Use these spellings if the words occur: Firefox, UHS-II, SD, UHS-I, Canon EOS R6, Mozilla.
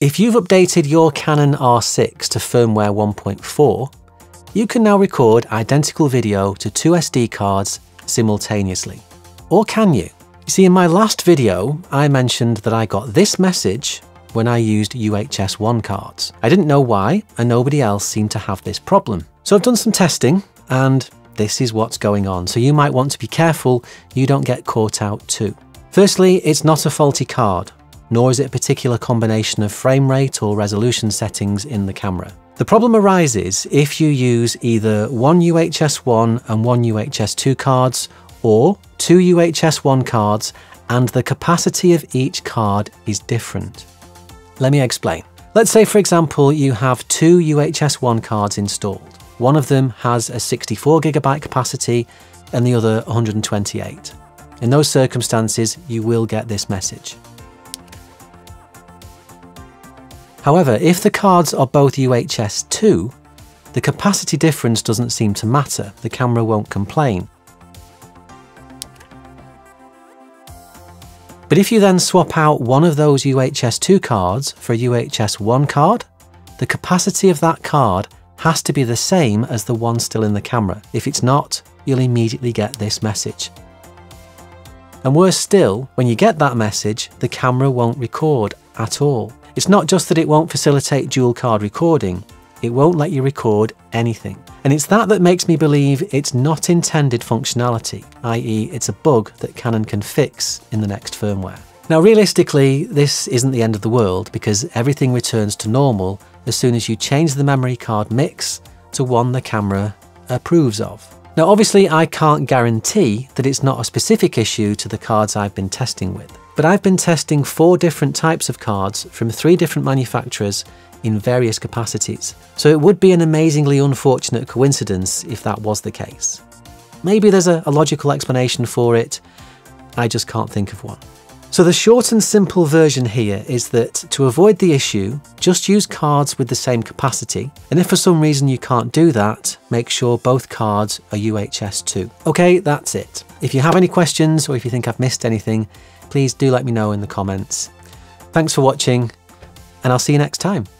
If you've updated your Canon R6 to firmware 1.4, you can now record identical video to two SD cards simultaneously. Or can you? You see, in my last video, I mentioned that I got this message when I used UHS-I cards. I didn't know why, and nobody else seemed to have this problem. So I've done some testing, and this is what's going on. So you might want to be careful you don't get caught out too. Firstly, it's not a faulty card, nor is it a particular combination of frame rate or resolution settings in the camera. The problem arises if you use either one UHS-I and one UHS-II cards, or two UHS-I cards, and the capacity of each card is different. Let me explain. Let's say, for example, you have two UHS-I cards installed. One of them has a 64GB capacity and the other 128. In those circumstances, you will get this message. However, if the cards are both UHS-II, the capacity difference doesn't seem to matter. The camera won't complain. But if you then swap out one of those UHS-II cards for a UHS-I card, the capacity of that card has to be the same as the one still in the camera. If it's not, you'll immediately get this message. And worse still, when you get that message, the camera won't record at all. It's not just that it won't facilitate dual card recording, it won't let you record anything. And it's that makes me believe it's not intended functionality, i.e. it's a bug that Canon can fix in the next firmware. Now realistically, this isn't the end of the world because everything returns to normal as soon as you change the memory card mix to one the camera approves of. Now obviously I can't guarantee that it's not a specific issue to the cards I've been testing with, but I've been testing four different types of cards from three different manufacturers in various capacities, so it would be an amazingly unfortunate coincidence if that was the case. Maybe there's a logical explanation for it, I just can't think of one. So the short and simple version here is that to avoid the issue, just use cards with the same capacity, and if for some reason you can't do that, make sure both cards are UHS-II. Okay, that's it. If you have any questions or if you think I've missed anything, please do let me know in the comments. Thanks for watching, and I'll see you next time.